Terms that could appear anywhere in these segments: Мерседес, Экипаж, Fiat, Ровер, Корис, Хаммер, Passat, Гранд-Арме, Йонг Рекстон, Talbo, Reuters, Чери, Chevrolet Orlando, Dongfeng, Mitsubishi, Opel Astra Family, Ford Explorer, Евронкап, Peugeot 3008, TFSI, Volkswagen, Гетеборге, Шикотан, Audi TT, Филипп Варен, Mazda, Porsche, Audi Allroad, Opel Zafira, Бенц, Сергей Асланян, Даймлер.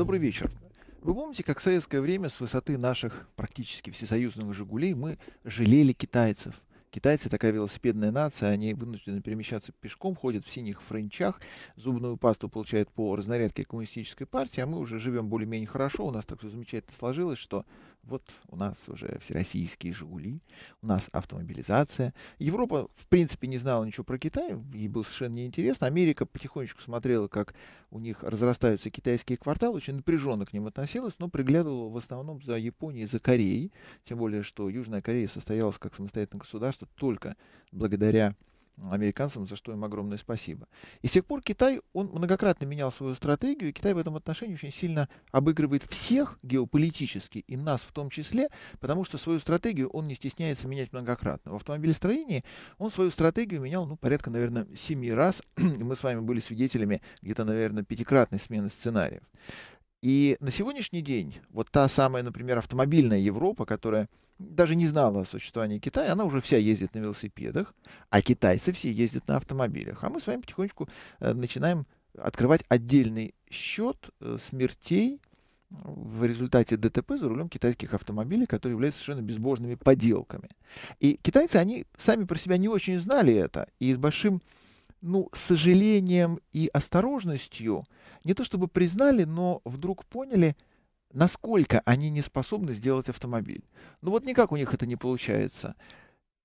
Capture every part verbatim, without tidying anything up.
Добрый вечер. Вы помните, как в советское время с высоты наших практически всесоюзных «Жигулей» мы жалели китайцев? Китайцы такая велосипедная нация, они вынуждены перемещаться пешком, ходят в синих френчах, зубную пасту получают по разнарядке коммунистической партии, а мы уже живем более-менее хорошо, у нас так все замечательно сложилось, что вот у нас уже всероссийские «Жигули», у нас автомобилизация. Европа, в принципе, не знала ничего про Китай, ей было совершенно неинтересно. Америка потихонечку смотрела, как у них разрастаются китайские кварталы, очень напряженно к ним относилась, но приглядывала в основном за Японией, за Кореей, тем более, что Южная Корея состоялась как самостоятельное государство, только благодаря американцам, за что им огромное спасибо. И с тех пор Китай, он многократно менял свою стратегию, и Китай в этом отношении очень сильно обыгрывает всех геополитически, и нас в том числе, потому что свою стратегию он не стесняется менять многократно. В автомобилестроении он свою стратегию менял, ну, порядка, наверное, семи раз, и мы с вами были свидетелями где-то, наверное, пятикратной смены сценариев. И на сегодняшний день вот та самая, например, автомобильная Европа, которая даже не знала о существовании Китая, она уже вся ездит на велосипедах, а китайцы все ездят на автомобилях. А мы с вами потихонечку э, начинаем открывать отдельный счет э, смертей в результате ДТП за рулем китайских автомобилей, которые являются совершенно безбожными поделками. И китайцы, они сами про себя не очень знали это, и с большим, ну, сожалением и осторожностью не то чтобы признали, но вдруг поняли, насколько они не способны сделать автомобиль. Ну вот никак у них это не получается.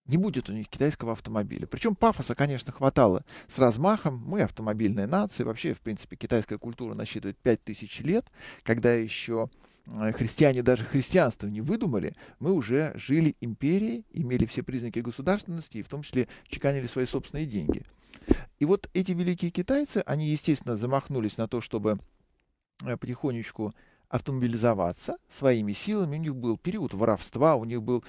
Не будет у них китайского автомобиля. Причем пафоса, конечно, хватало с размахом. Мы автомобильная нация. Вообще, в принципе, китайская культура насчитывает пять тысяч лет, когда еще христиане даже христианство не выдумали. Мы уже жили империей, имели все признаки государственности и в том числе чеканили свои собственные деньги. И вот эти великие китайцы, они, естественно, замахнулись на то, чтобы потихонечку автомобилизоваться своими силами. У них был период воровства, у них был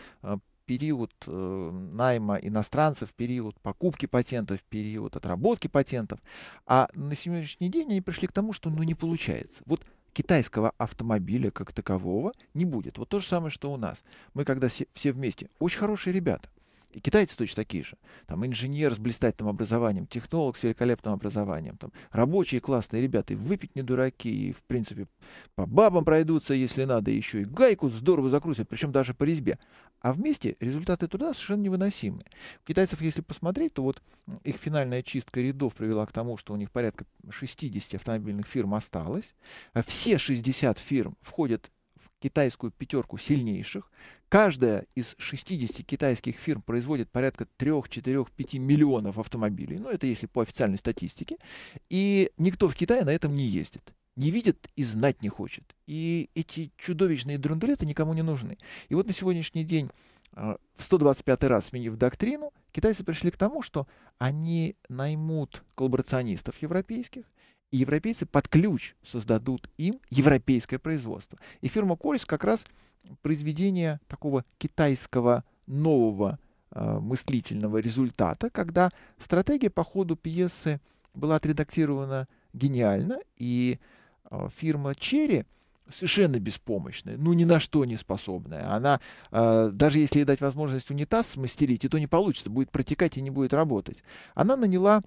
период э, найма иностранцев, период покупки патентов, период отработки патентов. А на сегодняшний день они пришли к тому, что ну не получается. Вот китайского автомобиля как такового не будет. Вот то же самое, что у нас. Мы когда все, все вместе, очень хорошие ребята. И китайцы точно такие же. Там инженер с блистательным образованием, технолог с великолепным образованием, там рабочие классные ребята, и выпить не дураки, и, в принципе, по бабам пройдутся, если надо, еще и гайку здорово закрутят, причем даже по резьбе. А вместе результаты труда совершенно невыносимы. У китайцев, если посмотреть, то вот их финальная чистка рядов привела к тому, что у них порядка шестьдесят автомобильных фирм осталось. Все шестьдесят фирм входят китайскую пятерку сильнейших. Каждая из шестидесяти китайских фирм производит порядка трёх-четырёх-пяти миллионов автомобилей. Ну, это если по официальной статистике. И никто в Китае на этом не ездит. Не видит и знать не хочет. И эти чудовищные драндулеты никому не нужны. И вот на сегодняшний день, в сто двадцать пятый раз сменив доктрину, китайцы пришли к тому, что они наймут коллаборационистов европейских, и европейцы под ключ создадут им европейское производство. И фирма Корис как раз произведение такого китайского нового э, мыслительного результата, когда стратегия по ходу пьесы была отредактирована гениально, и э, фирма Чери совершенно беспомощная, ну ни на что не способная. Она, э, даже если ей дать возможность унитаз смастерить, и то не получится, будет протекать и не будет работать. Она наняла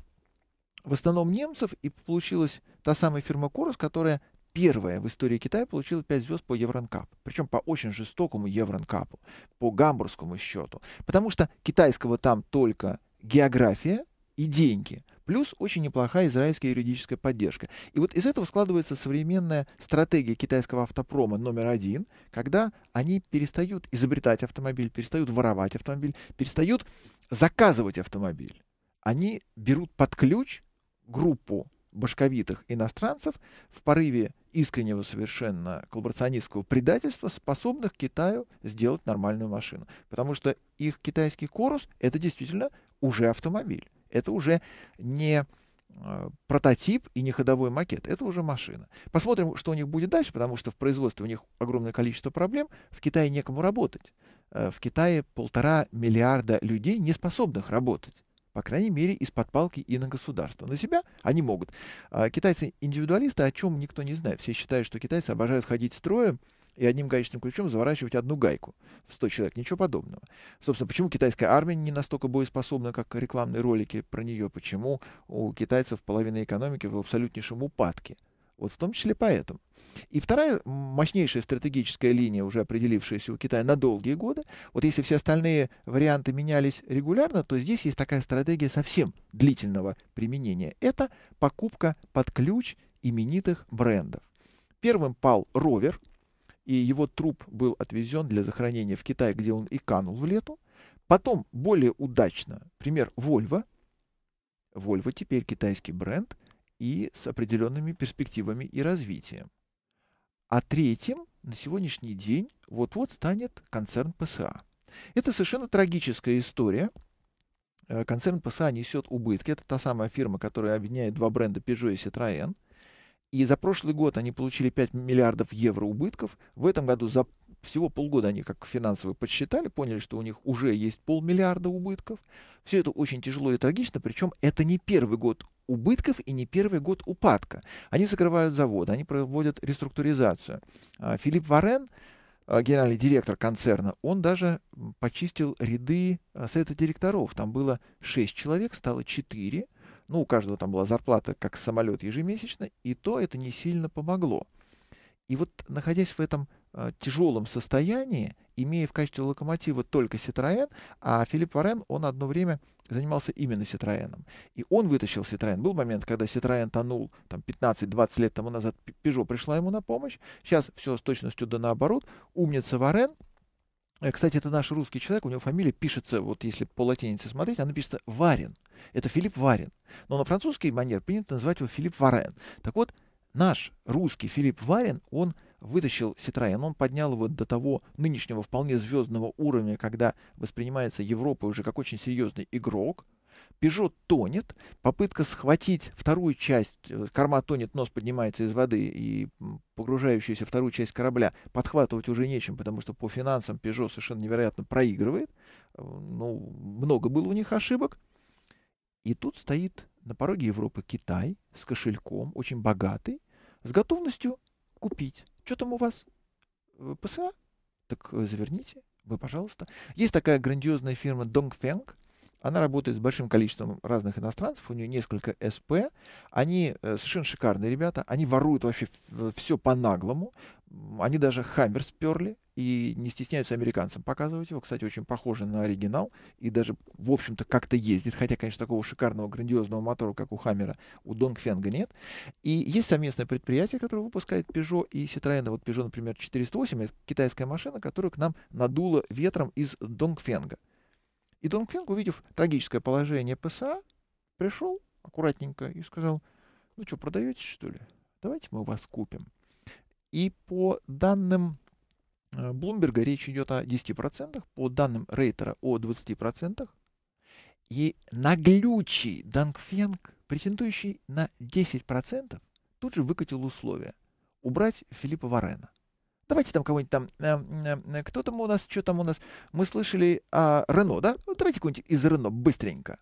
в основном немцев, и получилась та самая фирма Корис, которая первая в истории Китая получила пять звезд по Евронкапу. Причем по очень жестокому Евронкапу, по гамбургскому счету. Потому что китайского там только география и деньги. Плюс очень неплохая израильская юридическая поддержка. И вот из этого складывается современная стратегия китайского автопрома номер один, когда они перестают изобретать автомобиль, перестают воровать автомобиль, перестают заказывать автомобиль. Они берут под ключ группу башковитых иностранцев в порыве искреннего совершенно коллаборационистского предательства, способных Китаю сделать нормальную машину. Потому что их китайский Корус — это действительно уже автомобиль. Это уже не э, прототип и не ходовой макет. Это уже машина. Посмотрим, что у них будет дальше, потому что в производстве у них огромное количество проблем. В Китае некому работать. Э, в Китае полтора миллиарда людей, не способных работать. По крайней мере, из-под палки и на государство. На себя они могут. Китайцы-индивидуалисты, о чем никто не знает. Все считают, что китайцы обожают ходить строем и одним гаечным ключом заворачивать одну гайку в сто человек. Ничего подобного. Собственно, почему китайская армия не настолько боеспособна, как рекламные ролики про нее? Почему у китайцев половина экономики в абсолютнейшем упадке? Вот в том числе поэтому. И вторая мощнейшая стратегическая линия, уже определившаяся у Китая на долгие годы, вот если все остальные варианты менялись регулярно, то здесь есть такая стратегия совсем длительного применения. Это покупка под ключ именитых брендов. Первым пал Ровер, и его труп был отвезен для захоронения в Китай, где он и канул в лету. Потом более удачно, пример Вольво. Вольво теперь китайский бренд и с определенными перспективами и развитием. А третьим на сегодняшний день вот-вот станет концерн ПСА. Это совершенно трагическая история. Концерн ПСА несет убытки. Это та самая фирма, которая объединяет два бренда Peugeot и Citroën. И за прошлый год они получили пять миллиардов евро убытков. В этом году за всего полгода они как финансово подсчитали, поняли, что у них уже есть полмиллиарда убытков. Все это очень тяжело и трагично, причем это не первый год убытков и не первый год упадка. Они закрывают заводы, они проводят реструктуризацию. Филипп Варен, генеральный директор концерна, он даже почистил ряды совета директоров. Там было шесть человек, стало четыре. Ну, у каждого там была зарплата, как самолет ежемесячно, и то это не сильно помогло. И вот, находясь в этом э, тяжелом состоянии, имея в качестве локомотива только Citroën, а Филипп Варен, он одно время занимался именно Citroën. И он вытащил Citroën. Был момент, когда Citroën тонул там, пятнадцать-двадцать лет тому назад, Peugeot пришла ему на помощь. Сейчас все с точностью да наоборот. Умница Варен. Кстати, это наш русский человек, у него фамилия пишется, вот если по латинице смотреть, она пишется Варен. Это Филипп Варен. Но на французский манер принято называть его Филипп Варен. Так вот, наш русский Филипп Варен, он вытащил Citroën, он поднял его до того нынешнего вполне звездного уровня, когда воспринимается Европа уже как очень серьезный игрок. Peugeot тонет, попытка схватить вторую часть, корма тонет, нос поднимается из воды, и погружающуюся вторую часть корабля подхватывать уже нечем, потому что по финансам Peugeot совершенно невероятно проигрывает. Ну, много было у них ошибок. И тут стоит на пороге Европы Китай с кошельком, очень богатый, с готовностью купить. Что там у вас? ПСА? Так заверните, вы, пожалуйста. Есть такая грандиозная фирма Dongfeng. Она работает с большим количеством разных иностранцев, у нее несколько СП. Они совершенно шикарные ребята, они воруют вообще все по-наглому. Они даже Хаммер сперли и не стесняются американцам показывать его. Кстати, очень похоже на оригинал и даже, в общем-то, как-то ездит. Хотя, конечно, такого шикарного грандиозного мотора, как у Хаммера, у Dongfeng нет. И есть совместное предприятие, которое выпускает Peugeot и Citroën. Вот Peugeot, например, четыреста восемь, это китайская машина, которую к нам надуло ветром из Dongfeng. И Dongfeng, увидев трагическое положение ПСА, пришел аккуратненько и сказал: ну что, продаете, что ли? Давайте мы вас купим. И по данным Bloomberg речь идет о десяти процентах, по данным Рейтера о двадцати процентах. И наглючий Dongfeng, претендующий на десять процентов, тут же выкатил условия убрать Филиппа Варена. Давайте там кого-нибудь там, э, э, кто там у нас, что там у нас, мы слышали о Renault, да? Ну, давайте кого-нибудь из Renault быстренько.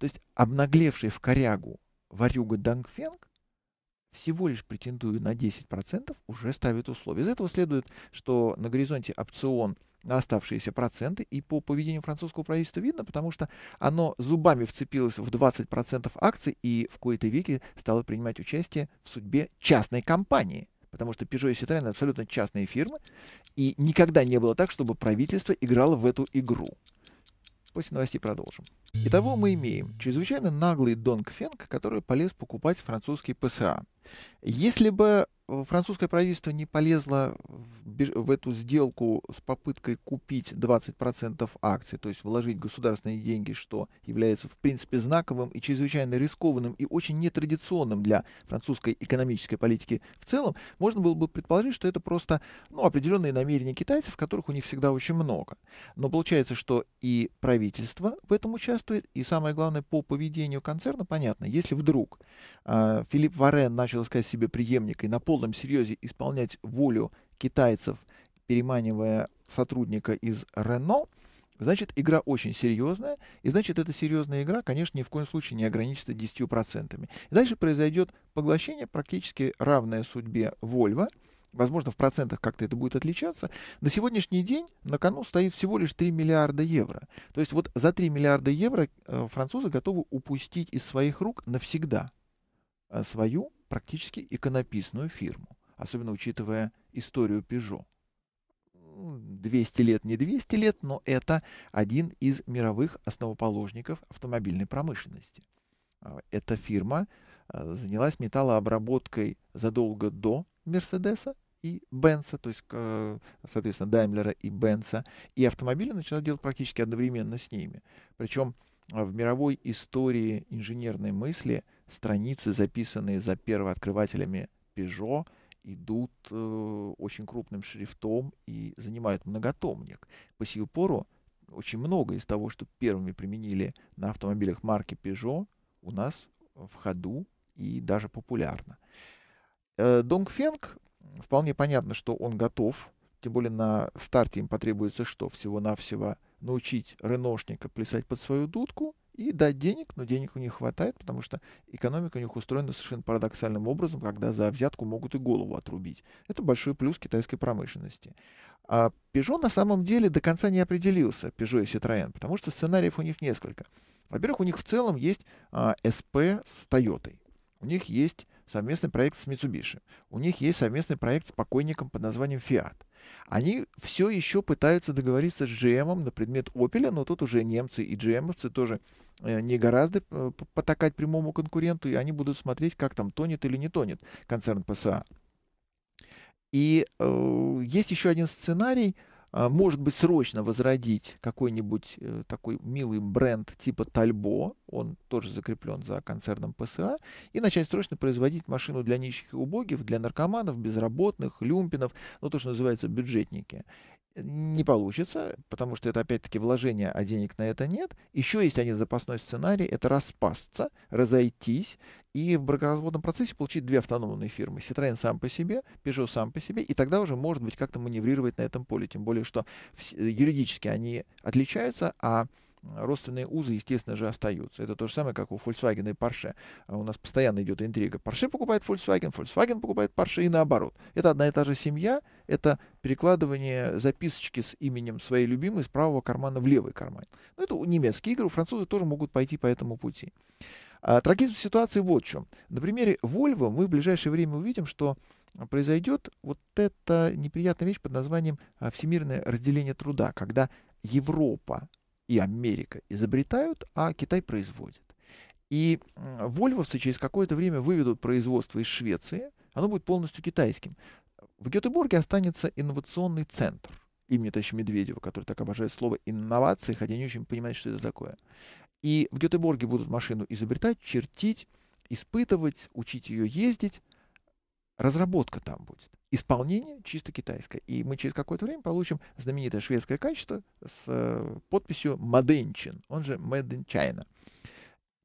То есть обнаглевший в корягу варюга Dongfeng, всего лишь претендуя на десять процентов, уже ставит условия. Из этого следует, что на горизонте опцион на оставшиеся проценты, и по поведению французского правительства видно, потому что оно зубами вцепилось в двадцать процентов акций и в кои-то веки стало принимать участие в судьбе частной компании. Потому что Peugeot и Citroën абсолютно частные фирмы, и никогда не было так, чтобы правительство играло в эту игру. После новостей продолжим. Итого мы имеем чрезвычайно наглый Dongfeng, который полез покупать французский ПСА. Если бы французское правительство не полезло в, в эту сделку с попыткой купить двадцать процентов акций, то есть вложить государственные деньги, что является в принципе знаковым и чрезвычайно рискованным и очень нетрадиционным для французской экономической политики в целом, можно было бы предположить, что это просто ну, определенные намерения китайцев, которых у них всегда очень много. Но получается, что и правительство в этом участвует, и самое главное, по поведению концерна понятно, если вдруг э, Филипп Варен начал искать себе преемника и на полном серьезе исполнять волю китайцев, переманивая сотрудника из Renault, значит, игра очень серьезная, и значит, эта серьезная игра, конечно, ни в коем случае не ограничится десятью процентами. И дальше произойдет поглощение, практически равное судьбе Volvo. Возможно, в процентах как-то это будет отличаться. На сегодняшний день на кону стоит всего лишь три миллиарда евро. То есть вот за три миллиарда евро французы готовы упустить из своих рук навсегда свою практически иконописную фирму, особенно учитывая историю Peugeot. двести лет, не двести лет, но это один из мировых основоположников автомобильной промышленности. Эта фирма занялась металлообработкой задолго до Мерседеса и Бенца, то есть, соответственно, Даймлера и Бенца, и автомобили начала делать практически одновременно с ними. Причем в мировой истории инженерной мысли страницы, записанные за первооткрывателями Peugeot, идут э, очень крупным шрифтом и занимают многотомник. По сию пору очень много из того, что первыми применили на автомобилях марки Peugeot, у нас в ходу и даже популярно. Э, Dongfeng, вполне понятно, что он готов, тем более на старте им потребуется что? Всего-навсего научить реношника плясать под свою дудку и дать денег, но денег у них хватает, потому что экономика у них устроена совершенно парадоксальным образом, когда за взятку могут и голову отрубить. Это большой плюс китайской промышленности. А Peugeot на самом деле до конца не определился, Peugeot и Citroën, потому что сценариев у них несколько. Во-первых, у них в целом есть а, эс пэ с Toyota, у них есть совместный проект с Mitsubishi, у них есть совместный проект с покойником под названием Fiat. Они все еще пытаются договориться с джи эм на предмет Opel, но тут уже немцы и джи эм-овцы тоже э, не гораздо э, потакать прямому конкуренту, и они будут смотреть, как там тонет или не тонет концерн пэ эс а. И э, есть еще один сценарий, э, может быть, срочно возродить какой-нибудь э, такой милый бренд типа Talbo, он тоже закреплен за концерном пэ эс а, и начать срочно производить машину для нищих и убогих, для наркоманов, безработных, люмпинов, ну, то, что называется бюджетники. Не получится, потому что это, опять-таки, вложение, а денег на это нет. Еще есть один запасной сценарий, это распасться, разойтись и в бракоразводном процессе получить две автономные фирмы. Citroën сам по себе, Peugeot сам по себе, и тогда уже, может быть, как-то маневрировать на этом поле. Тем более, что юридически они отличаются, а родственные узы, естественно же, остаются. Это то же самое, как у Volkswagen и Porsche. У нас постоянно идет интрига. Porsche покупает Volkswagen, Volkswagen покупает Porsche и наоборот. Это одна и та же семья. Это перекладывание записочки с именем своей любимой из правого кармана в левый карман. Но это немецкие игры. Французы тоже могут пойти по этому пути. А, трагизм ситуации вот в чем. На примере Volvo мы в ближайшее время увидим, что произойдет вот эта неприятная вещь под названием всемирное разделение труда, когда Европа и Америка изобретают, а Китай производит. И вольвовцы через какое-то время выведут производство из Швеции, оно будет полностью китайским. В Гетеборге останется инновационный центр имени товарища Медведева, который так обожает слово «инновации», хотя не очень понимает, что это такое. И в Гетеборге будут машину изобретать, чертить, испытывать, учить ее ездить. Разработка там будет. Исполнение чисто китайское. И мы через какое-то время получим знаменитое шведское качество с э, подписью Made in China, он же Made in China.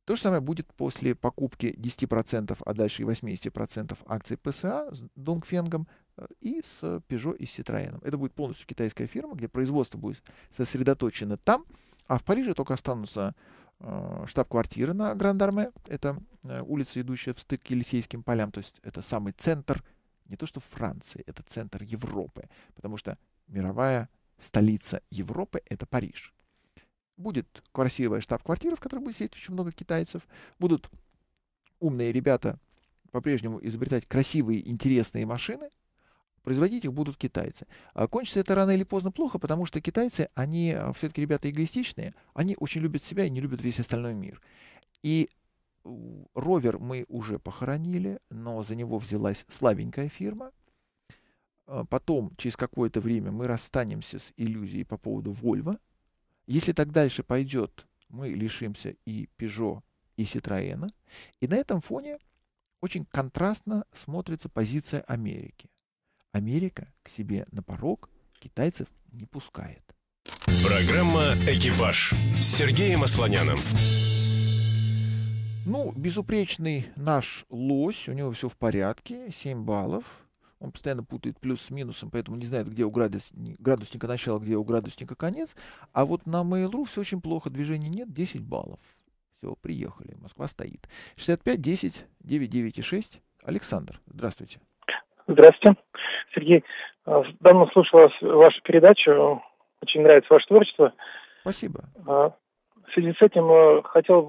То же самое будет после покупки десяти процентов, а дальше и восьмидесяти процентов акций пэ эс а с Dongfeng и с Peugeot и с Citroën. Это будет полностью китайская фирма, где производство будет сосредоточено там, а в Париже только останутся штаб-квартира на Гранд-Арме, это улица, идущая в стык к Елисейским полям, то есть это самый центр, не то что Франции, это центр Европы, потому что мировая столица Европы — это Париж. Будет красивая штаб-квартира, в которой будет сидеть очень много китайцев, будут умные ребята по-прежнему изобретать красивые, интересные машины, производить их будут китайцы. А кончится это рано или поздно плохо, потому что китайцы, они все-таки ребята эгоистичные, они очень любят себя и не любят весь остальной мир. И Ровер мы уже похоронили, но за него взялась слабенькая фирма. Потом, через какое-то время, мы расстанемся с иллюзией по поводу Volvo. Если так дальше пойдет, мы лишимся и Peugeot, и Citroën. И на этом фоне очень контрастно смотрится позиция Америки. Америка к себе на порог китайцев не пускает. Программа «Экипаж» с Сергеем Асланяном. Ну, безупречный наш лось, у него все в порядке, семь баллов. Он постоянно путает плюс с минусом, поэтому не знает, где у градус... градусника начало, где у градусника конец. А вот на Mail.ru все очень плохо, движения нет, десять баллов. Все, приехали, Москва стоит. шестьдесят пять, десять, девятьсот девяносто шесть. Александр, здравствуйте. Здравствуйте, Сергей. Давно слушал вашу передачу. Очень нравится ваше творчество. Спасибо. В связи с этим хотел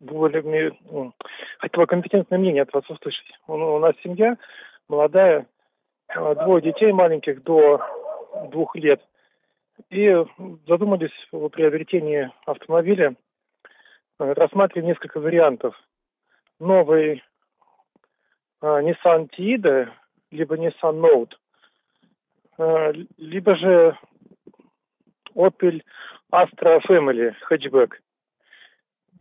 более хотя бы компетентное мнение от вас услышать. У нас семья молодая, двое детей маленьких до двух лет. И задумались о приобретении автомобиля, рассматривали несколько вариантов. Новый Nissan Tiida, либо Nissan Note, либо же Opel Astra Family Hatchback.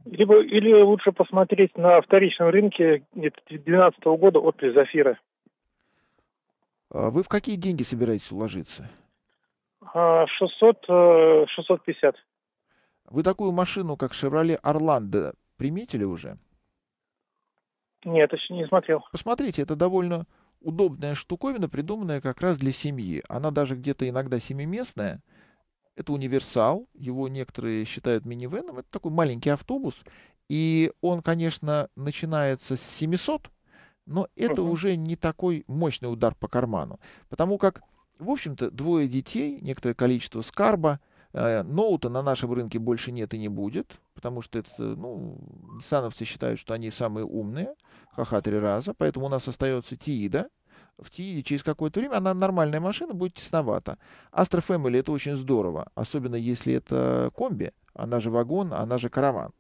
Либо, или лучше посмотреть на вторичном рынке две тысячи двенадцатого года Opel Zafira. А вы в какие деньги собираетесь уложиться? шестьсот, шестьсот пятьдесят. Вы такую машину, как Chevrolet Orlando, приметили уже? Нет, еще не смотрел. Посмотрите, это довольно удобная штуковина, придуманная как раз для семьи. Она даже где-то иногда семиместная. Это универсал, его некоторые считают минивеном. Это такой маленький автобус. И он, конечно, начинается с семисот, но это угу. уже не такой мощный удар по карману. Потому как, в общем-то, двое детей, некоторое количество скарба. Ноута на нашем рынке больше нет и не будет, потому что это, ну, ниссановцы считают, что они самые умные, ха-ха, три раза, поэтому у нас остается Тиида. В Тииде через какое-то время она нормальная машина, будет тесновато. Astra Family — это очень здорово, особенно если это комби, она же вагон, она же караван.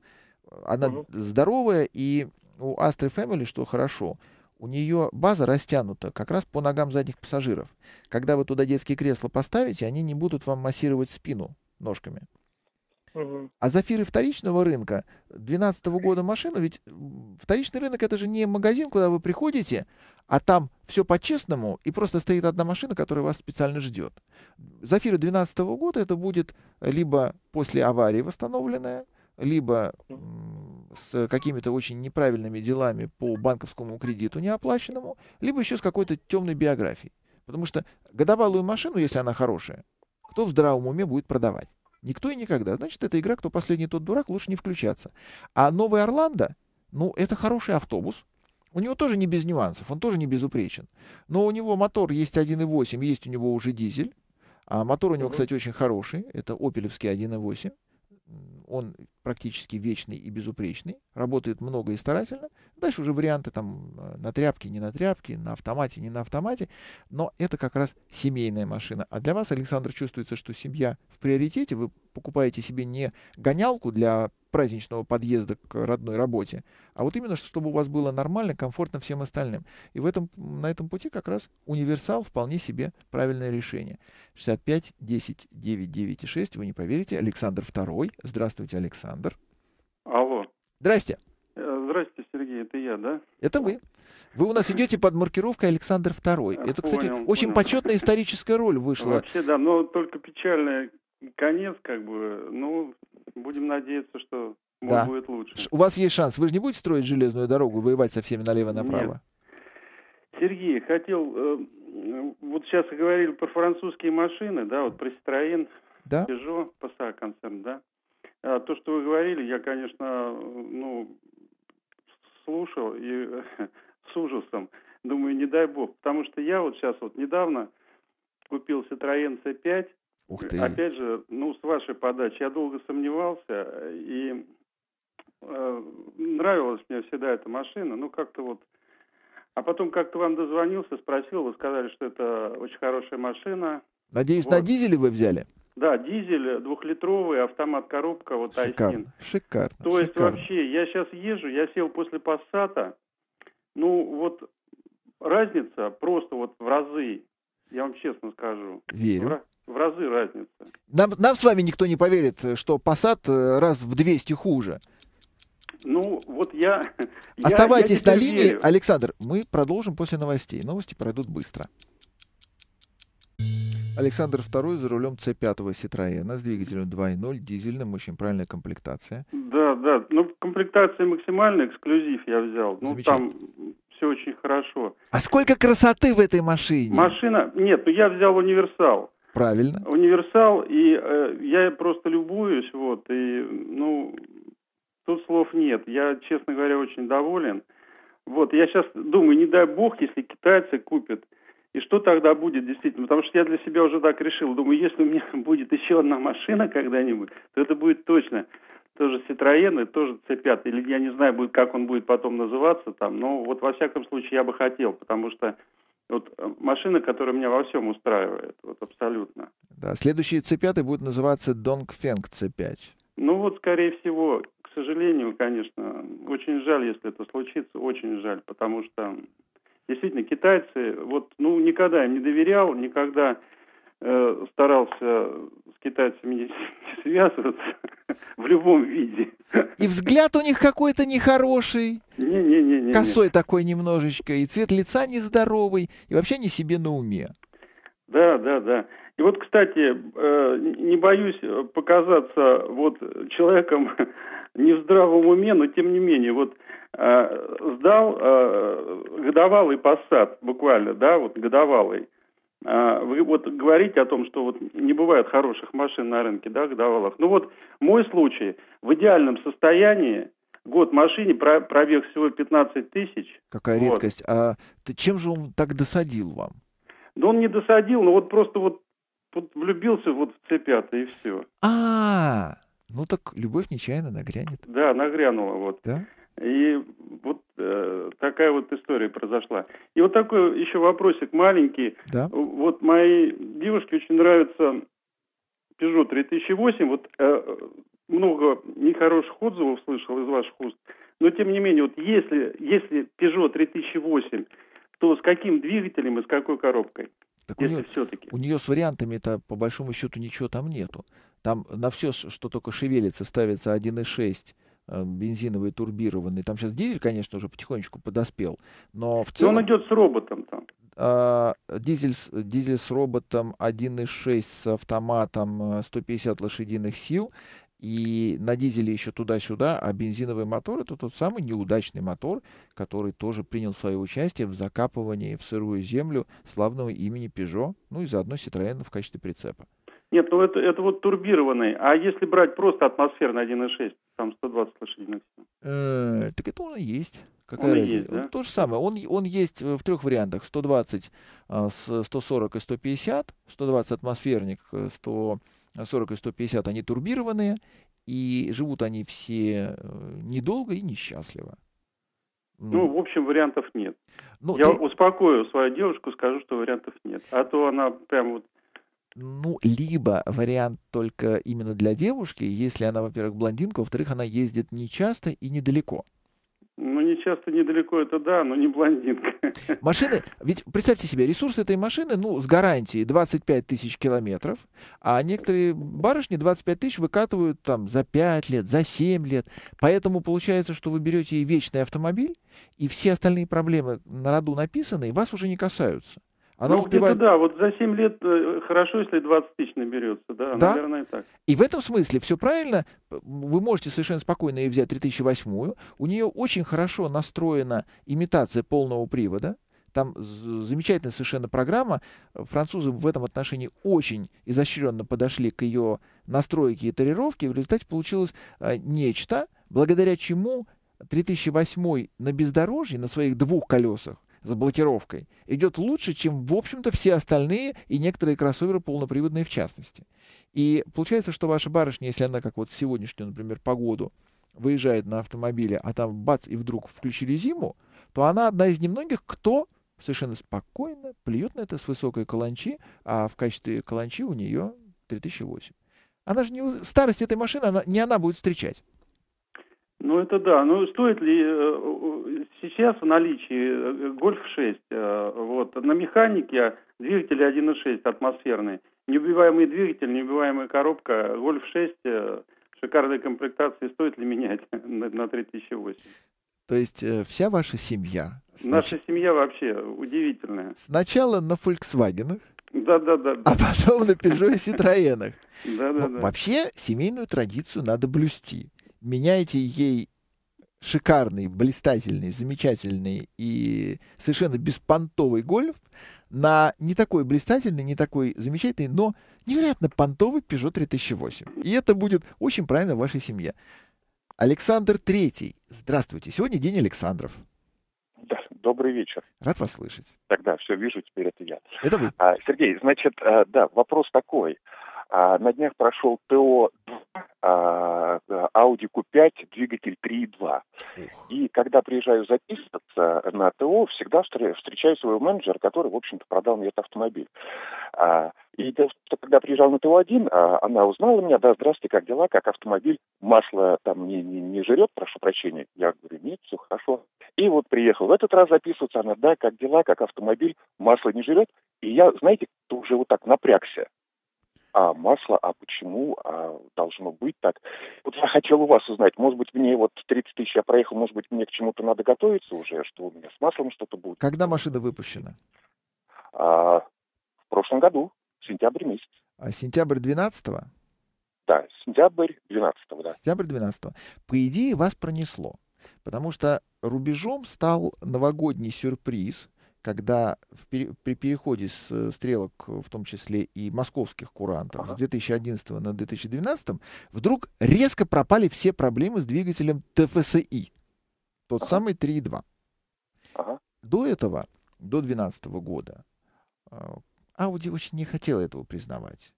Она mm-hmm. здоровая, и у Astra Family, что хорошо, у нее база растянута как раз по ногам задних пассажиров. Когда вы туда детские кресла поставите, они не будут вам массировать спину ножками. Угу. А Зафиры вторичного рынка, две тысячи двенадцатого года машина, ведь вторичный рынок — это же не магазин, куда вы приходите, а там все по-честному, и просто стоит одна машина, которая вас специально ждет. Зафиры две тысячи двенадцатого года — это будет либо после аварии восстановленная, либо с какими-то очень неправильными делами по банковскому кредиту неоплаченному, либо еще с какой-то темной биографией. Потому что годовалую машину, если она хорошая, кто в здравом уме будет продавать? Никто и никогда. Значит, эта игра «Кто последний, тот дурак», лучше не включаться. А новый Орландо, ну, это хороший автобус. У него тоже не без нюансов, он тоже не безупречен. Но у него мотор есть один и восемь, есть у него уже дизель. А мотор у него, кстати, очень хороший. Это опелевский один и восемь. Он практически вечный и безупречный, работает много и старательно. Дальше уже варианты там на тряпке, не на тряпке, на автомате, не на автомате. Но это как раз семейная машина. А для вас, Александр, чувствуется, что семья в приоритете. Вы покупаете себе не гонялку для праздничного подъезда к родной работе, а вот именно, чтобы у вас было нормально, комфортно всем остальным. И в этом, на этом пути как раз универсал вполне себе правильное решение. шестьдесят пять десять девятьсот девяносто шесть, вы не поверите, Александр второй. Здравствуйте, Александр. Алло. Здрасте. Здрасте, Сергей, это я, да? Это вы. Вы у нас идете под маркировкой Александр второй. Это, понял, кстати, очень понял. Почетная историческая роль вышла. Вообще, да, но только печальная. Конец, как бы, ну, будем надеяться, что да. будет лучше. У вас есть шанс. Вы же не будете строить железную дорогу, воевать со всеми налево и направо? Нет. Сергей, хотел... Э, вот сейчас говорили про французские машины, да, вот про Citroën, да? Peugeot, ПСА концерн, да. А то, что вы говорили, я, конечно, ну, слушал и с ужасом. Думаю, не дай бог. Потому что я вот сейчас вот недавно купил Citroen си пять. Ух ты. Опять же, ну, с вашей подачи я долго сомневался, и э, нравилась мне всегда эта машина, ну, как-то вот... А потом как-то вам дозвонился, спросил, вы сказали, что это очень хорошая машина. Надеюсь, вот. На дизеле вы взяли? Да, дизель, двухлитровый, автомат-коробка, вот Шикарно, Айсин. шикарно. То шикарно. есть вообще, я сейчас езжу, я сел после Passat, ну, вот разница просто вот в разы, я вам честно скажу. Верю. В разы разница. Нам, нам с вами никто не поверит, что Passat раз в двести хуже. Ну, вот я... Оставайтесь я, я на линии. Верю. Александр, мы продолжим после новостей. Новости пройдут быстро. Александр второй за рулем си пять Citroёна с двигателем два и ноль, дизельным, очень правильная комплектация. Да, да. Ну, комплектация максимальная, эксклюзив я взял. Ну, там... Все очень хорошо. А сколько красоты в этой машине? Машина... Нет, ну я взял универсал. Правильно. Универсал, и э, я просто любуюсь, вот, и, ну, тут слов нет. Я, честно говоря, очень доволен. Вот, я сейчас думаю, не дай бог, если китайцы купят, и что тогда будет действительно? Потому что я для себя уже так решил. Думаю, если у меня будет еще одна машина когда-нибудь, то это будет точно тоже Citroën и тоже си пять. Или я не знаю, будет, как он будет потом называться там. Но вот во всяком случае я бы хотел, потому что вот машина, которая меня во всем устраивает. Вот абсолютно. Да, следующий си пять будет называться Dongfeng си пять. Ну вот, скорее всего, к сожалению, конечно, очень жаль, если это случится, очень жаль, потому что действительно китайцы, вот, ну, никогда им не доверял, никогда э, старался с китайцами не, не связываться в любом виде. И взгляд у них какой-то нехороший, не, не, не, не, косой не. такой немножечко, и цвет лица нездоровый, и вообще не себе на уме. Да, да, да. И вот, кстати, не боюсь показаться вот человеком не в здравом уме, но тем не менее, вот сдал годовалый Passat, буквально, да, вот годовалый. Вы вот говорите о том, что вот не бывает хороших машин на рынке, да, годовалых. Ну вот мой случай, в идеальном состоянии, год машине, пробег всего пятнадцать тысяч. Какая вот редкость. А ты чем же он так досадил вам? Да он не досадил, но вот просто вот Вот влюбился вот в цепята и все. А, ну так любовь нечаянно нагрянет. Да, нагрянула вот. Да? И вот э, такая вот история произошла. И вот такой еще вопросик маленький. Да? Вот моей девушке очень нравится Peugeot три тысячи восемь. Вот э, много нехороших отзывов слышал из ваших уст. Но тем не менее, вот если, если Peugeot три тысячи восемь, то с каким двигателем и с какой коробкой? Так у, нее, у нее с вариантами-то, по большому счету, ничего там нету. Там на все, что только шевелится, ставится один и шесть, бензиновый, турбированный. Там сейчас дизель, конечно, уже потихонечку подоспел, но в целом... Но он идет с роботом там. А, дизель, дизель с роботом один и шесть с автоматом сто пятьдесят лошадиных сил. И на дизеле еще туда-сюда, а бензиновый мотор — это тот самый неудачный мотор, который тоже принял свое участие в закапывании в сырую землю славного имени Peugeot, ну и заодно Citroën в качестве прицепа. Нет, ну это, это вот турбированный, а если брать просто атмосферный один и шесть, там сто двадцать лошадиных сил? Э, так это он и есть. Какая он есть, да? То же самое. Он, он есть в трех вариантах. сто двадцать, сто сорок и сто пятьдесят. сто двадцать атмосферник, сто сорок и сто пятьдесят они турбированные. И живут они все недолго и несчастливо. Ну, в общем, вариантов нет. Ну, Я ты... успокою свою девушку, скажу, что вариантов нет. А то она прям вот... Ну, либо вариант только именно для девушки, если она, во-первых, блондинка, во-вторых, она ездит нечасто и недалеко. Ну, не часто, недалеко, это да, но не блондинка. Машины, ведь представьте себе, ресурс этой машины, ну, с гарантией двадцать пять тысяч километров, а некоторые барышни двадцать пять тысяч выкатывают там за пять лет, за семь лет. Поэтому получается, что вы берете и вечный автомобиль, и все остальные проблемы на роду написаны, и вас уже не касаются. Она ну, успевает... Да, вот за семь лет хорошо, если двадцать тысяч наберется, да, да, наверное, так. И в этом смысле все правильно, вы можете совершенно спокойно ее взять три тысячи восьмую, у нее очень хорошо настроена имитация полного привода, там замечательная совершенно программа, французы в этом отношении очень изощренно подошли к ее настройке и тарировке, в результате получилось нечто, благодаря чему три тысячи восьмой на бездорожье, на своих двух колесах, с блокировкой, идет лучше, чем, в общем-то, все остальные и некоторые кроссоверы полноприводные в частности. И получается, что ваша барышня, если она, как вот в сегодняшнюю, например, погоду, выезжает на автомобиле, а там бац, и вдруг включили зиму, то она одна из немногих, кто совершенно спокойно плюет на это с высокой каланчи, а в качестве каланчи у нее три тысячи восемь. Она же не... Старость этой машины она... не она будет встречать. Ну, это да. Ну, стоит ли э, сейчас в наличии Golf шесть, э, вот, на механике двигатель один и шесть атмосферный, неубиваемый двигатель, неубиваемая коробка, Golf шесть, э, шикарной комплектации, стоит ли менять на, на три тысячи восемь? То есть э, вся ваша семья? Наша значит, семья вообще удивительная. Сначала на Volkswagen, да, да, да, да. а потом на Peugeot и Citroën. Да, да, да. Вообще семейную традицию надо блюсти. Меняйте ей шикарный, блистательный, замечательный и совершенно беспонтовый гольф на не такой блистательный, не такой замечательный, но невероятно понтовый Peugeot три тысячи восемь. И это будет очень правильно в вашей семье. Александр Третий. Здравствуйте. Сегодня день Александров. Да, добрый вечер. Рад вас слышать. Тогда все вижу, теперь это я. Это вы. А, Сергей, значит, да, вопрос такой. А, на днях прошел тэ о два Audi ку пять, двигатель три и два. И когда приезжаю записываться на ТО, всегда встречаю своего менеджера, который, в общем-то, продал мне этот автомобиль. И когда приезжал на ТО один, она узнала меня: да, здравствуйте, как дела, как автомобиль, масло там не, не, не жрет, прошу прощения. Я говорю: нет, все хорошо. И вот приехал в этот раз записываться, она: да, как дела, как автомобиль, масло не жрет. И я, знаете, уже вот так напрягся. А масло, а почему, а должно быть так? Вот я хотел у вас узнать, может быть, мне вот тридцать тысяч я проехал, может быть, мне к чему-то надо готовиться уже, что у меня с маслом что-то будет. Когда машина выпущена? А, в прошлом году, в сентябре месяц. А сентябрь двенадцатого? Да, сентябрь двенадцатого, да. Сентябрь двенадцатого. По идее, вас пронесло, потому что рубежом стал новогодний сюрприз, когда в, при переходе с стрелок, в том числе и московских курантов, ага. с две тысячи одиннадцатого на две тысячи двенадцатый, вдруг резко пропали все проблемы с двигателем тэ эф эс и, тот ага. самый три и два. Ага. До этого, до две тысячи двенадцатого года, Audi очень не хотела этого признавать,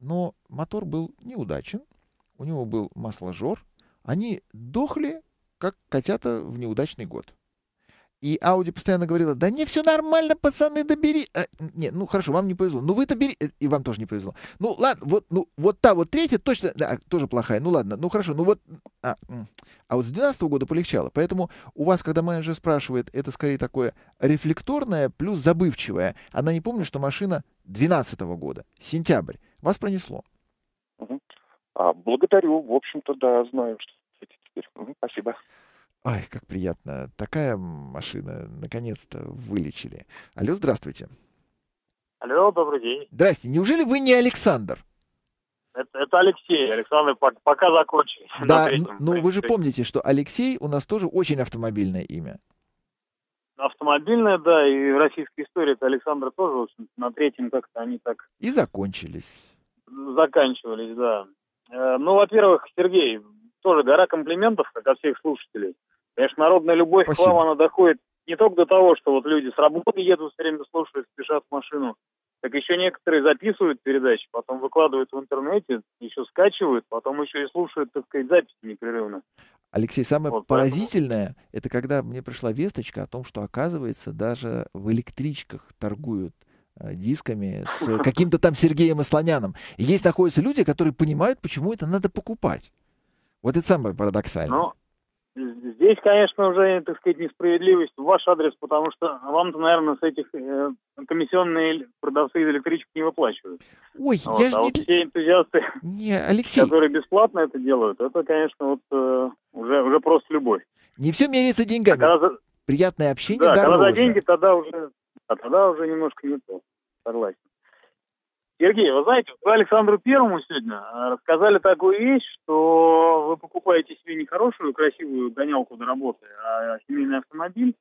но мотор был неудачен, у него был масложор, они дохли, как котята в неудачный год. И Audi постоянно говорила: да не, все нормально, пацаны, добери. Да а, не, ну хорошо, вам не повезло. Ну вы-то бери. И вам тоже не повезло. Ну ладно, вот, ну, вот та вот третья точно, да, тоже плохая. Ну ладно, ну хорошо, ну вот. А, а вот с две тысячи двенадцатого года полегчало. Поэтому у вас, когда менеджер спрашивает, это скорее такое рефлекторное плюс забывчивое. Она не помнит, что машина две тысячи двенадцатого года, сентябрь. Вас пронесло. Угу. А, благодарю. В общем-то, да, знаю, что теперь. Угу, спасибо. Ой, как приятно. Такая машина. Наконец-то вылечили. Алло, здравствуйте. Алло, добрый день. Здрасте. Неужели вы не Александр? Это, это Алексей. Александр пока закончил. Да, ну вы же помните, что Алексей у нас тоже очень автомобильное имя. Автомобильное, да. И в российской истории это Александр тоже, в общем, на третьем как-то они так... И закончились. Заканчивались, да. Ну, во-первых, Сергей... Тоже гора комплиментов, как от всех слушателей. Конечно, народная любовь к вам, она доходит не только до того, что вот люди с работы едут, все время слушают, спешат в машину, так еще некоторые записывают передачи, потом выкладывают в интернете, еще скачивают, потом еще и слушают, так сказать, записи непрерывно. Алексей, самое вот, поразительное, поэтому... это когда мне пришла весточка о том, что, оказывается, даже в электричках торгуют дисками с каким-то там Сергеем Асланяном. И есть находятся люди, которые понимают, почему это надо покупать. Вот это самое парадоксальное. Ну, здесь, конечно, уже, так сказать, несправедливость в ваш адрес, потому что вам-то, наверное, с этих э, комиссионные продавцы из электричек не выплачивают. Ой, вот. я а же вот не... Все энтузиасты, не, Алексей... которые бесплатно это делают, это, конечно, вот э, уже, уже просто любовь. Не все меряется деньгами. А когда... Приятное общение да, дороже. Когда за деньги, тогда уже, а тогда уже немножко не то. Согласен. Сергей, вы знаете, вы Александру Первому сегодня рассказали такую вещь, что вы покупаете себе не хорошую, красивую гонялку до работы, а семейный автомобиль.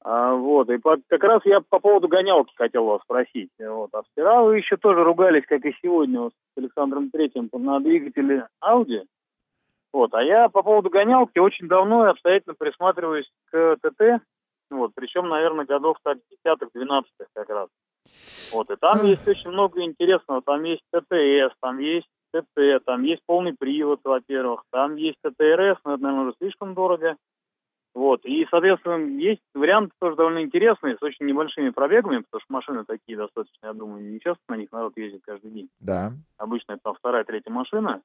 А, вот, и по, как раз я по поводу гонялки хотел вас спросить. Вот, а вчера вы еще тоже ругались, как и сегодня, вот, с Александром Третьим на двигателе Audi. Вот, а я по поводу гонялки очень давно и обстоятельно присматриваюсь к ТТ, вот, причем, наверное, годов так десятых-двенадцатых как раз. Вот, и там есть очень много интересного, там есть тэ тэ эс, там есть тэ тэ, там есть полный привод, во-первых, там есть тэ тэ эр эс, но это, наверное, уже слишком дорого, вот, и, соответственно, есть варианты тоже довольно интересные, с очень небольшими пробегами, потому что машины такие достаточно, я думаю, не часто на них народ ездит каждый день, да. Обычно это там вторая-третья машина,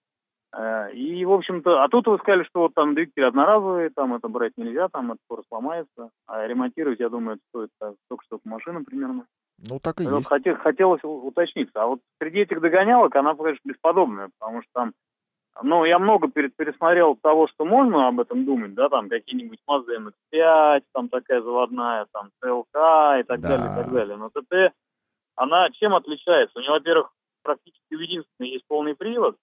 и, в общем-то, а тут вы сказали, что вот там двигатели одноразовые, там это брать нельзя, там это скоро сломается, а ремонтировать, я думаю, это стоит так, столько, сколько машина примерно. Ну, так и есть. Хотел, хотелось уточниться. А вот среди этих догонялок она, конечно, бесподобная, потому что там... Ну, я много пересмотрел того, что можно об этом думать, да, там какие-нибудь Mazda эм икс пять, там такая заводная, там си эл кей и так да. далее, и так далее. Но тэ тэ, она чем отличается? У нее, во-первых, практически у единственной есть полный привод,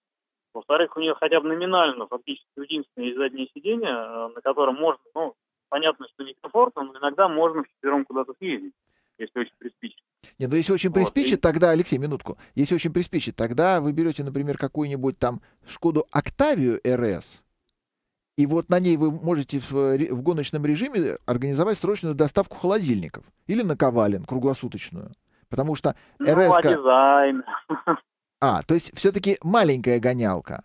во-вторых, у нее хотя бы номинально фактически у единственной есть заднее сиденье, на котором можно, ну, понятно, что некомфортно, но иногда можно вчетвером куда-то съездить. Если очень приспичит. Не, ну если очень приспичит, вот. Тогда, Алексей, минутку. Если очень приспичит, тогда вы берете, например, какую-нибудь там Шкоду Октавию эр эс, и вот на ней вы можете в, в гоночном режиме организовать срочную доставку холодильников или наковален круглосуточную. Потому что эр эс... Ну, а дизайн. А, то есть все-таки маленькая гонялка.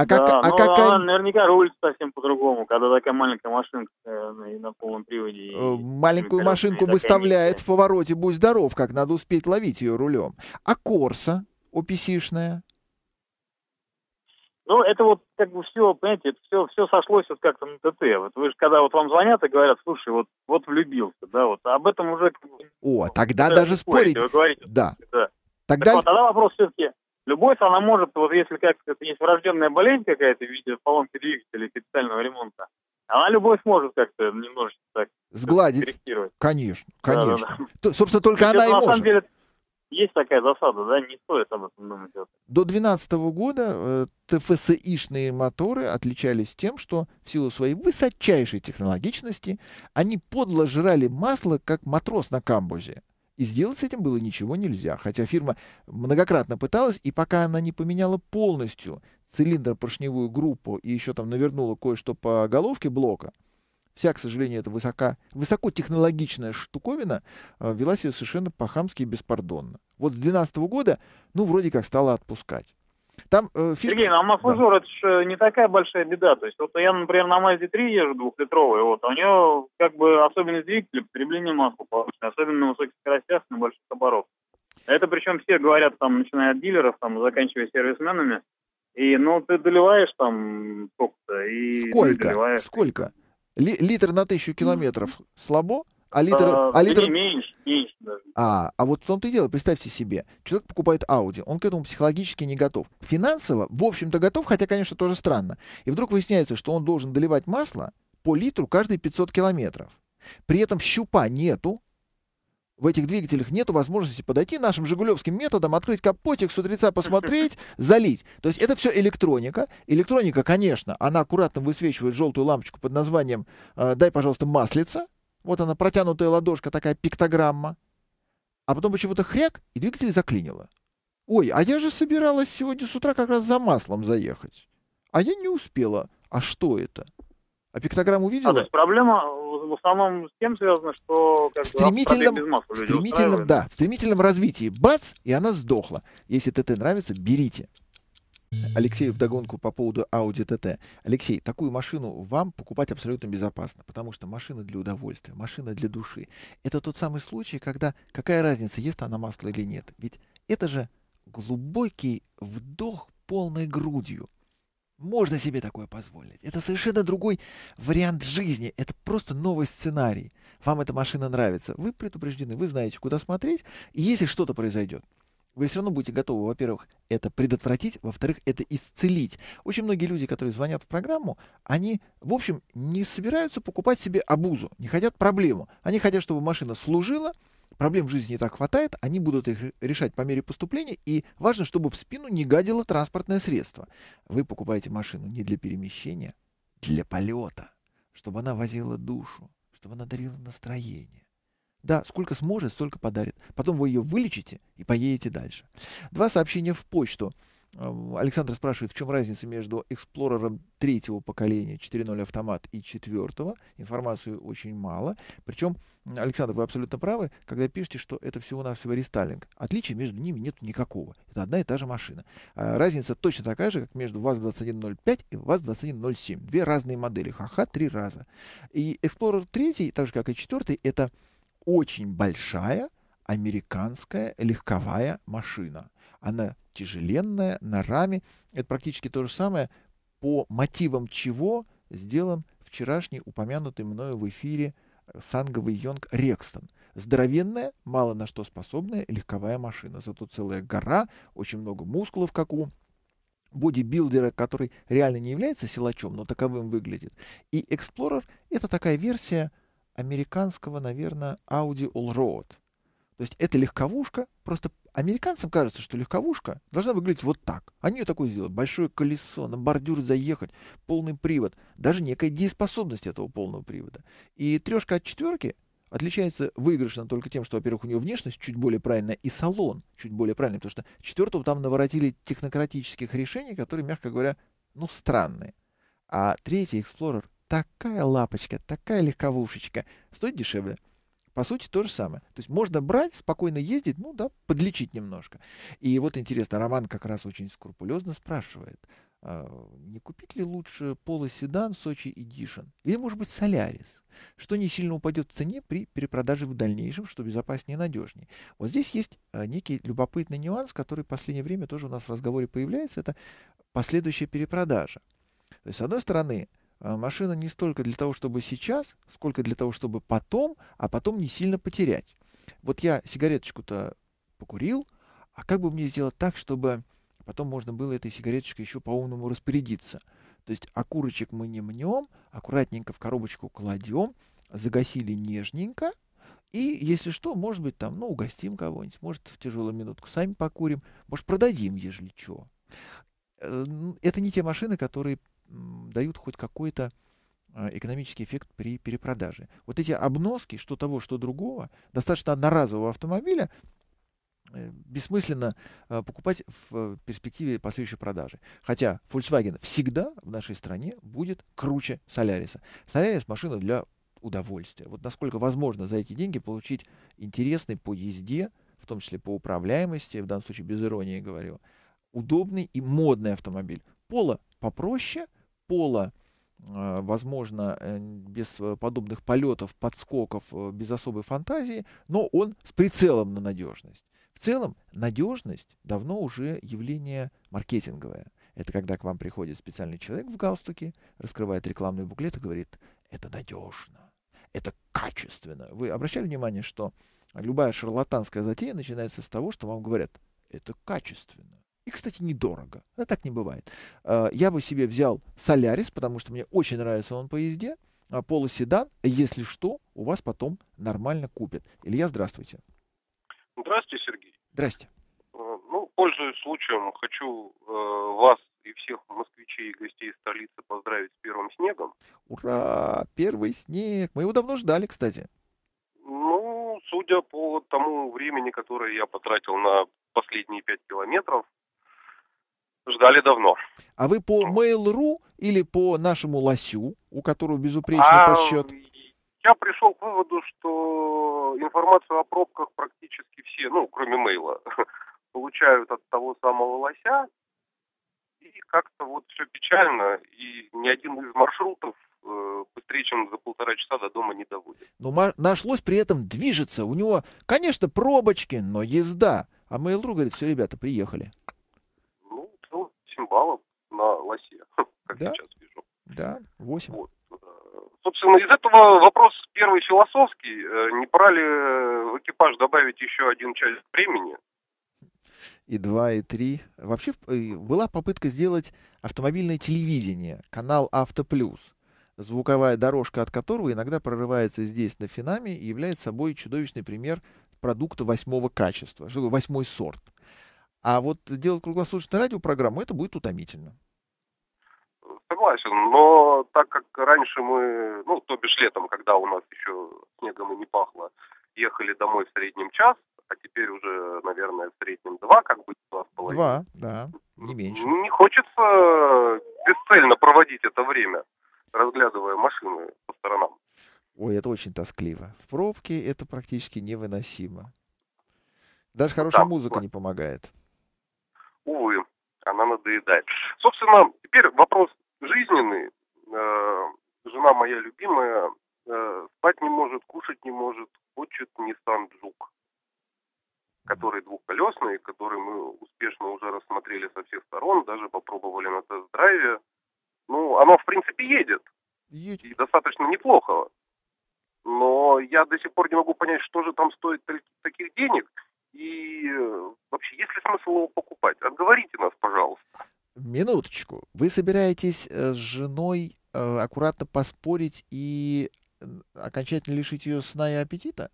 А как, да, а ну, как... она наверняка рулит совсем по-другому, когда такая маленькая машинка э, на полном приводе. Э, маленькую машинку выставляет в повороте, будь здоров, как надо успеть ловить ее рулем. А Корса описишная? Ну, это вот как бы все, понимаете, это все, все сошлось вот как-то на ТТ. Вот вы же, когда вот вам звонят и говорят, слушай, вот, вот влюбился, да, вот об этом уже... О, тогда это даже спорить... Вы говорите, да. Да. Тогда... Так вот, тогда вопрос все-таки... Любовь, она может, вот если как это есть врожденная болезнь какая-то в виде поломки двигателя или капитального ремонта, она любовь может как-то немножечко так... Сгладить. Конечно, конечно. Да, да, да. То, собственно, только и она и может. На самом деле, есть такая засада, да, не стоит об этом думать. До две тысячи двенадцатого года э, ТФСИшные моторы отличались тем, что в силу своей высочайшей технологичности они подло жрали масло, как матрос на камбузе. И сделать с этим было ничего нельзя, хотя фирма многократно пыталась, и пока она не поменяла полностью цилиндропоршневую группу и еще там навернула кое-что по головке блока, вся, к сожалению, эта высоко, высокотехнологичная штуковина э, вела себя совершенно по-хамски и беспардонно. Вот с две тысячи двенадцатого года, ну, вроде как стала отпускать. Там, э, фишка... Сергей, ну а маслужор, да. Это же не такая большая беда. То есть, вот я, например, на Мазде три езжу двухлитровый, вот, а у нее как бы особенность двигателя, потребление масла повышенное, особенно на высоких скоростях, на больших оборотах. Это причем все говорят, там, начиная от дилеров, там, заканчивая сервисменами, и, ну, ты доливаешь там сколько-то, и... Сколько? Доливаешь. Сколько? Ли- литр на тысячу километров mm-hmm. слабо? А литр... А, а литр... меньше, меньше даже. А, а вот в том-то и дело, представьте себе, человек покупает Audi, он к этому психологически не готов. Финансово, в общем-то, готов, хотя, конечно, тоже странно. И вдруг выясняется, что он должен доливать масло по литру каждые пятьсот километров. При этом щупа нету, в этих двигателях нету возможности подойти нашим жигулевским методом, открыть капотик, с утреца посмотреть, залить. То есть это все электроника. Электроника, конечно, она аккуратно высвечивает желтую лампочку под названием «Дай, пожалуйста, маслица». Вот она, протянутая ладошка, такая пиктограмма. А потом почему-то хряк, и двигатель заклинило. Ой, а я же собиралась сегодня с утра как раз за маслом заехать. А я не успела. А что это? А пиктограмму видела? А, то есть проблема в основном с тем связана, что... Как в стремительном, без масла люди стремительном, да, в стремительном развитии. Бац, и она сдохла. Если ТТ нравится, берите. Алексею вдогонку по поводу Audi ти ти. Алексей, такую машину вам покупать абсолютно безопасно, потому что машина для удовольствия, машина для души. Это тот самый случай, когда какая разница, ест она масло или нет. Ведь это же глубокий вдох полной грудью. Можно себе такое позволить. Это совершенно другой вариант жизни. Это просто новый сценарий. Вам эта машина нравится. Вы предупреждены, вы знаете, куда смотреть. И если что-то произойдет, вы все равно будете готовы, во-первых, это предотвратить, во-вторых, это исцелить. Очень многие люди, которые звонят в программу, они, в общем, не собираются покупать себе обузу, не хотят проблему. Они хотят, чтобы машина служила, проблем в жизни не так хватает, они будут их решать по мере поступления, и важно, чтобы в спину не гадило транспортное средство. Вы покупаете машину не для перемещения, для полета, чтобы она возила душу, чтобы она дарила настроение. Да, сколько сможет, столько подарит. Потом вы ее вылечите и поедете дальше. Два сообщения в почту. Александр спрашивает, в чем разница между Explorer третьего поколения, четыре ноль автомат и четвертого. Информации очень мало. Причем, Александр, вы абсолютно правы, когда пишете, что это всего-навсего рестайлинг. Отличия между ними нет никакого. Это одна и та же машина. Разница точно такая же, как между ВАЗ двадцать один ноль пять и ВАЗ двадцать один ноль семь. Две разные модели. Ха-ха, три раза. И Explorer три, так же как и четыре, это очень большая американская легковая машина. Она тяжеленная, на раме. Это практически то же самое, по мотивам чего сделан вчерашний упомянутый мною в эфире санговый Йонг Рекстон. Здоровенная, мало на что способная легковая машина. Зато целая гора, очень много мускулов, как у бодибилдера, который реально не является силачом, но таковым выглядит. И Explorer — это такая версия американского, наверное, Audi Allroad. То есть это легковушка. Просто американцам кажется, что легковушка должна выглядеть вот так. Они ее такой сделают. Большое колесо, на бордюр заехать, полный привод. Даже некая дееспособность этого полного привода. И трешка от четверки отличается выигрышно только тем, что, во-первых, у нее внешность чуть более правильная и салон чуть более правильный. Потому что четвертого там наворотили технократических решений, которые, мягко говоря, ну, странные. А третий Explorer — такая лапочка, такая легковушечка. Стоит дешевле. По сути, то же самое. То есть можно брать, спокойно ездить, ну да, подлечить немножко. И вот интересно, Роман как раз очень скрупулезно спрашивает. не купить ли лучше полоседан Сочи Edition или, может быть, Солярис, что не сильно упадет в цене при перепродаже в дальнейшем, что безопаснее и надежнее. Вот здесь есть некий любопытный нюанс, который в последнее время тоже у нас в разговоре появляется, это последующая перепродажа. То есть, с одной стороны, машина не столько для того, чтобы сейчас, сколько для того, чтобы потом, а потом не сильно потерять. Вот я сигареточку-то покурил, а как бы мне сделать так, чтобы потом можно было этой сигареточкой еще по-умному распорядиться? То есть окурочек мы не мнем, аккуратненько в коробочку кладем, загасили нежненько, и, если что, может быть, там, ну, угостим кого-нибудь, может, в тяжелую минутку сами покурим, может, продадим, ежели что. Это не те машины, которые дают хоть какой-то экономический эффект при перепродаже. Вот эти обноски, что того, что другого, достаточно одноразового автомобиля, бессмысленно покупать в перспективе последующей продажи. Хотя Volkswagen всегда в нашей стране будет круче Соляриса. Солярис — машина для удовольствия. Вот насколько возможно за эти деньги получить интересный по езде, в том числе по управляемости, в данном случае без иронии говорю, удобный и модный автомобиль. Пола попроще, пола, возможно, без подобных полетов, подскоков, без особой фантазии, но он с прицелом на надежность. В целом, надежность давно уже явление маркетинговое. Это когда к вам приходит специальный человек в галстуке, раскрывает рекламный буклет и говорит: это надежно, это качественно. Вы обращали внимание, что любая шарлатанская затея начинается с того, что вам говорят: это качественно. И, кстати, недорого. Это так не бывает. Я бы себе взял Солярис, потому что мне очень нравится он по езде. Полуседан, если что, у вас потом нормально купят. Илья, здравствуйте. Здравствуйте, Сергей. Здрасте. Ну, пользуясь случаем, хочу э, вас и всех москвичей и гостей столицы поздравить с первым снегом. Ура! Первый снег! Мы его давно ждали, кстати. Ну, судя по тому времени, которое я потратил на последние пять километров, ждали давно. А вы по Mail.ru или по нашему лосю, у которого безупречный а... подсчет? Я пришел к выводу, что информацию о пробках практически все, ну, кроме мейла, получают от того самого лося. И как-то вот все печально, и ни один из маршрутов э, быстрее, чем за полтора часа до дома не доводит. Но наш лось при этом движется. У него, конечно, пробочки, но езда. А Mail.ru говорит: все, ребята, приехали. Ну, семь баллов на лосе, как да? Сейчас вижу. Да, восемь. Вот. Собственно, из этого вопрос первый философский. Не пора ли в экипаж добавить еще один час времени? И два, и три. Вообще была попытка сделать автомобильное телевидение, канал «Авто Плюс», звуковая дорожка от которого иногда прорывается здесь, на Финаме, и является собой чудовищный пример продукта восьмого качества, восьмой сорт. А вот делать круглосуточную радиопрограмму — это будет утомительно. Согласен, но так как раньше мы, ну, то бишь летом, когда у нас еще снегом и не пахло, ехали домой в среднем час, а теперь уже, наверное, в среднем два, как бы два с половиной. Два, да, не меньше. Не хочется бесцельно проводить это время, разглядывая машины по сторонам. Ой, это очень тоскливо. В пробке это практически невыносимо. Даже хорошая да, музыка да. не помогает. Увы, она надоедает. Собственно, теперь вопрос жизненный. Жена моя любимая спать не может, кушать не может, хочет Nissan Juke, который двухколесный, который мы успешно уже рассмотрели со всех сторон, даже попробовали на тест-драйве. Ну, оно, в принципе, едет. Едет. И достаточно неплохо. Но я до сих пор не могу понять, что же там стоит таких денег. И вообще, есть ли смысл его покупать? Отговорите нас, пожалуйста. Минуточку. Вы собираетесь с женой э, аккуратно поспорить и окончательно лишить ее сна и аппетита?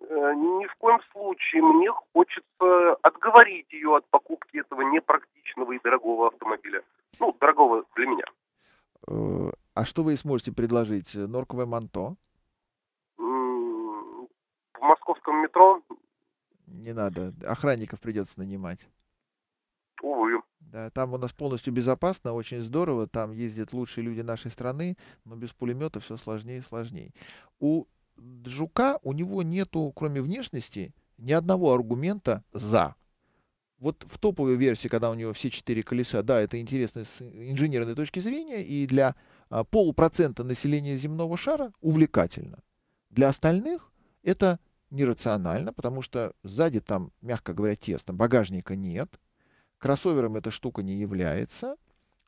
Э, ни в коем случае. Мне хочется отговорить ее от покупки этого непрактичного и дорогого автомобиля. Ну, дорогого для меня. Э, а что вы сможете предложить? Норковое манто? М-м, в московском метро... Не надо. Охранников придется нанимать. Увы. Да, там у нас полностью безопасно, очень здорово. Там ездят лучшие люди нашей страны, но без пулемета все сложнее и сложнее. У Жука, у него нету, кроме внешности, ни одного аргумента «за». Вот в топовой версии, когда у него все четыре колеса, да, это интересно с инженерной точки зрения, и для а, полупроцента населения земного шара увлекательно. Для остальных это нерационально, потому что сзади там, мягко говоря, тесно, багажника нет, кроссовером эта штука не является,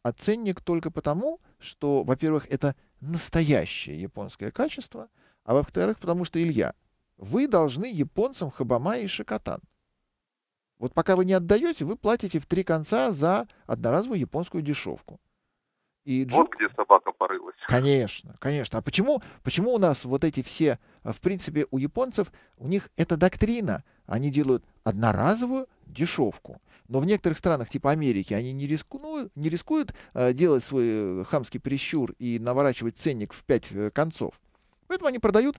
а ценник только потому, что, во-первых, это настоящее японское качество, а во-вторых, потому что, Илья, вы должны японцам хабама и шикотан. Вот пока вы не отдаете, вы платите в три конца за одноразовую японскую дешевку. И джу... Вот где собака порылась. Конечно, конечно. А почему, почему у нас вот эти все, в принципе, у японцев, у них эта доктрина. Они делают одноразовую дешевку. Но в некоторых странах, типа Америки, они не рискуют, не рискуют э, делать свой хамский прищур и наворачивать ценник в пять э, концов. Поэтому они продают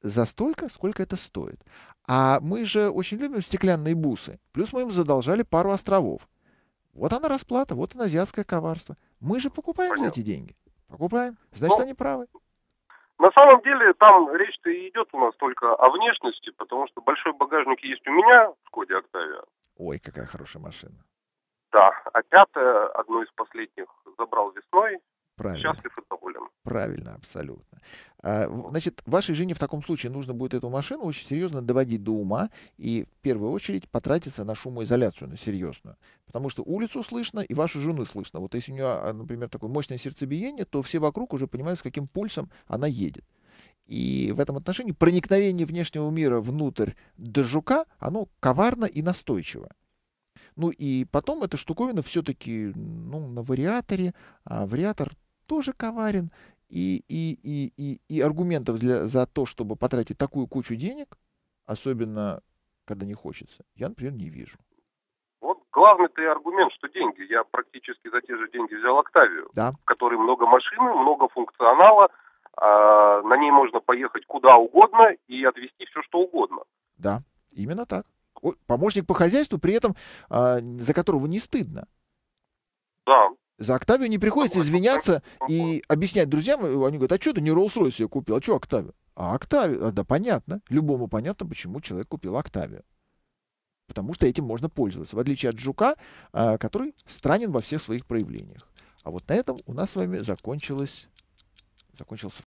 за столько, сколько это стоит. А мы же очень любим стеклянные бусы. Плюс мы им задолжали пару островов. Вот она расплата, вот она азиатское коварство. Мы же покупаем за эти деньги. Покупаем. Значит, ну, они правы. На самом деле, там речь-то и идет у нас только о внешности, потому что большой багажник есть у меня в Коде Октавия. Ой, какая хорошая машина. Да, а пятая, одну из последних, забрал весной. Правильно. Счастлив и доволен. Правильно, абсолютно. Значит, вашей жене в таком случае нужно будет эту машину очень серьезно доводить до ума и в первую очередь потратиться на шумоизоляцию, на серьезную. Потому что улицу слышно и вашу жену слышно. Вот если у нее, например, такое мощное сердцебиение, то все вокруг уже понимают, с каким пульсом она едет. И в этом отношении проникновение внешнего мира внутрь Дежука, оно коварно и настойчиво. Ну и потом эта штуковина все-таки, ну, на вариаторе, а вариатор тоже коварен, и, и, и, и, и аргументов для, за то, чтобы потратить такую кучу денег, особенно когда не хочется, я, например, не вижу. Вот главный-то и аргумент, что деньги. Я практически за те же деньги взял Октавию, да, в которой много машины, много функционала, а на ней можно поехать куда угодно и отвезти все, что угодно. Да, именно так. Помощник по хозяйству, при этом а, за которого не стыдно. Да. За Октавию не приходится извиняться и объяснять друзьям. Они говорят, а что ты не Роллс-Ройс себе купил? А что Октавию? А Октавию, а, да понятно. Любому понятно, почему человек купил Октавию. Потому что этим можно пользоваться. В отличие от Жука, а, который странен во всех своих проявлениях. А вот на этом у нас с вами закончилось, закончился